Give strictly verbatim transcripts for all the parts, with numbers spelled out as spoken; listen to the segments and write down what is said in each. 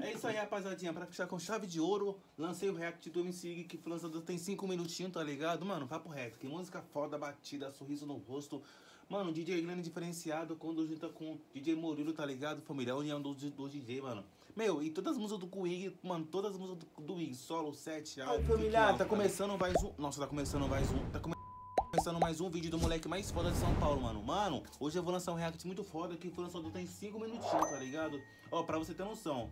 É isso aí, rapazadinha, pra fechar com chave de ouro, lancei o react do M C I G, que foi lançado tem cinco minutinhos, tá ligado? Mano, papo reto, que música foda, batida, sorriso no rosto. Mano, D J Glenn diferenciado quando junta com D J Murillo, tá ligado? Família, união do, do D J, mano. Meu, e todas as músicas do Kuwig, mano, todas as músicas do Kuwig, solo, set, álbum. Ô, família, tá começando mais um... Nossa, tá começando mais um... Tá come... Começando mais um vídeo do moleque mais foda de São Paulo, mano. Mano, hoje eu vou lançar um react muito foda que foi lançado tem cinco minutinhos, tá ligado? Ó, pra você ter noção,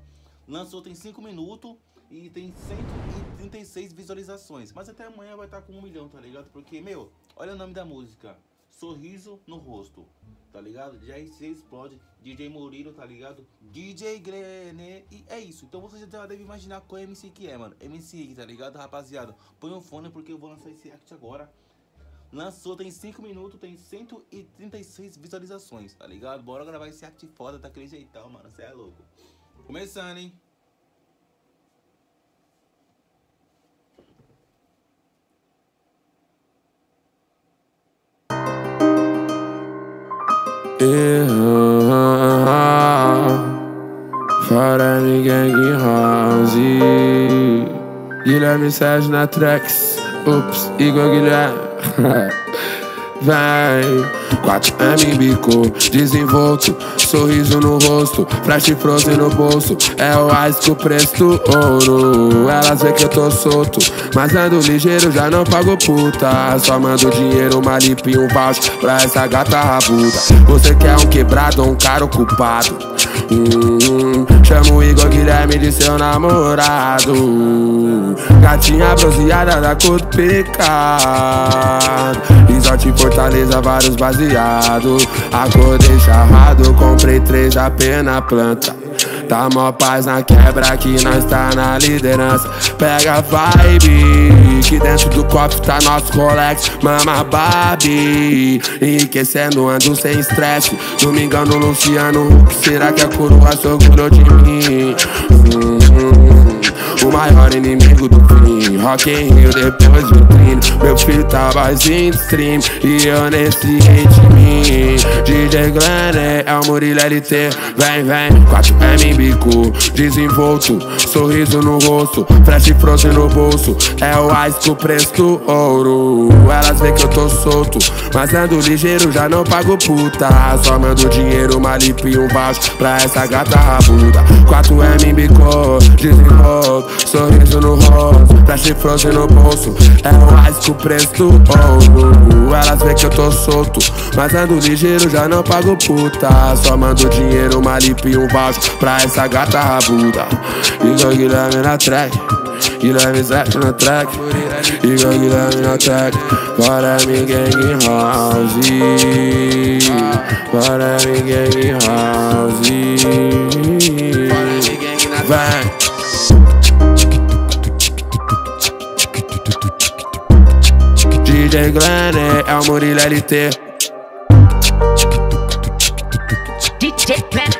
lançou tem cinco minutos e tem cento e trinta e seis visualizações. Mas até amanhã vai estar com um milhão, tá ligado? Porque, meu, olha o nome da música. Sorriso no rosto, tá ligado? D J Explode, D J Murillo, tá ligado? D J Grené, e é isso. Então você já deve imaginar qual M C que é, mano. M C I G, tá ligado, rapaziada? Põe o fone porque eu vou lançar esse react agora. Lançou, tem cinco minutos, tem cento e trinta e seis visualizações, tá ligado? Bora gravar esse act foda daquele jeitão, mano, cê é louco. Começando, hein? Fora ninguém em house, Guilherme Sérgio na tracks. Ups, Igor Guilherme. Vai, me bico, desenvolto, sorriso no rosto, flash frozen no bolso. É o ice que o preço ouro. Elas vê que eu tô solto, mas ando ligeiro, já não pago puta. Só mando dinheiro, uma lipa e um voucher pra essa gata rabuda. Você quer um quebrado ou um cara ocupado? Hum, chama o Igor Guilherme de seu namorado. Gatinha bronzeada da cor do pecado, Isote Fortaleza, vários baseados. Acordei charrado, comprei três apenas planta. Tá mó paz na quebra que nós tá na liderança. Pega vibe, que dentro do copo tá nosso Rolex. Mama Barbie, enriquecendo, ando sem estresse. Domingão no Luciano, será que a coroa segurou de mim? Hum, o maior inimigo do crime, Rock em Rio depois do crime. Meu filho tá mais em stream e eu nesse ritmo. D J Grande é o Murilo L T, vem, vem, quatro M bico, desenvolto, sorriso no rosto, flash frozen no bolso. É o ice que o preço ouro. Elas vê que eu tô solto, mas ando ligeiro, já não pago puta. Só mando dinheiro, uma lipa e um voucher pra essa gata rabuda. quatro M bico, desenvolto, sorriso no rosto, flash frozen no bolso. É o ice que o preço ouro. Elas vê que eu tô solto, mas ando ligeiro, já não pago puta. Só mando dinheiro, uma lipa e um voucher pra essa gata rabuda. Igor Guilherme na track, Guilherme Sete na track, Igor Guilherme na track. Bora me gang house, bora me gang house. Vai. D J Grande é o Murilo L T. D J Grande,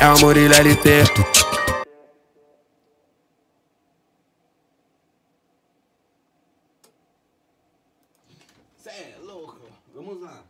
é o Murilo L T. Cê é louco, vamos lá.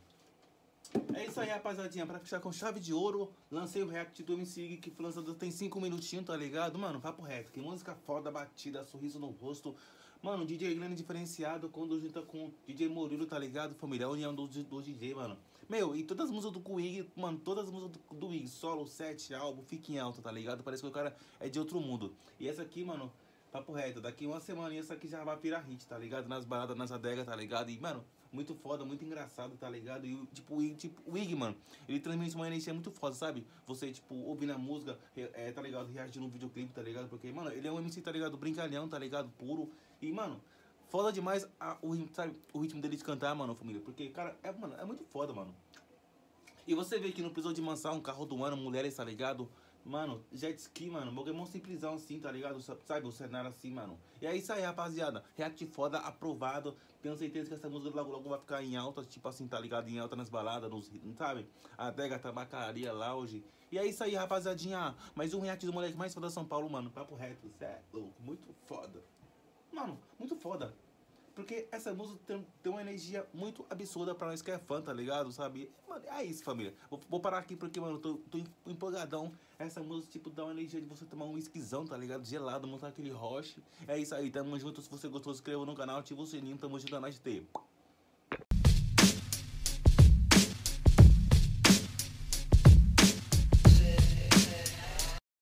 É isso aí, rapazadinha, pra fechar com chave de ouro, lancei o react do M C I G, que foi lançado tem cinco minutinhos, tá ligado? Mano, papo reto, que música foda, batida, sorriso no rosto. Mano, D J Glenn diferenciado quando junta com D J Murillo, tá ligado? Família, união do, do D J, mano. Meu, e todas as músicas do Kuwig, mano, todas as músicas do Kuwig, solo, set, álbum, fiquem alto, tá ligado? Parece que o cara é de outro mundo. E essa aqui, mano, papo reto, daqui uma semana, e essa aqui já vai virar hit, tá ligado? Nas baladas, nas adegas, tá ligado? E, mano, muito foda, muito engraçado, tá ligado? E, tipo, e, tipo o Ig, mano, ele transmite uma energia muito foda, sabe? Você, tipo, ouvindo a música, é, tá ligado? Reagindo no videoclipe, tá ligado? Porque, mano, ele é um M C, tá ligado? Brincalhão, tá ligado? Puro. E, mano, foda demais a, o, sabe, o ritmo dele de cantar, mano, família. Porque, cara, é, mano, é muito foda, mano. E você vê que não precisou de mansar um carro do ano, mulheres, tá ligado? Mano, jet ski, mano, Pokémon simplesão assim, tá ligado? Sabe, o cenário assim, mano. E é isso aí, rapaziada, react foda, aprovado. Tenho certeza que essa música logo logo vai ficar em alta. Tipo assim, tá ligado? Em alta nas baladas, nos, sabe? Adega, tabacaria, lounge. E é isso aí, rapaziadinha. Mais um react do moleque mais foda de São Paulo, mano. Papo reto, cê é louco, muito foda. Mano, muito foda. Porque essa música tem, tem uma energia muito absurda pra nós que é fã, tá ligado? Sabe? Mano, é isso, família. Vou, vou parar aqui porque, mano, eu tô, tô empolgadão. Essa música, tipo, dá uma energia de você tomar um esquisão, tá ligado? Gelado, montar aquele roche. É isso aí, tamo junto. Se você gostou, se inscreva no canal, ativa o sininho. Tamo junto, na T.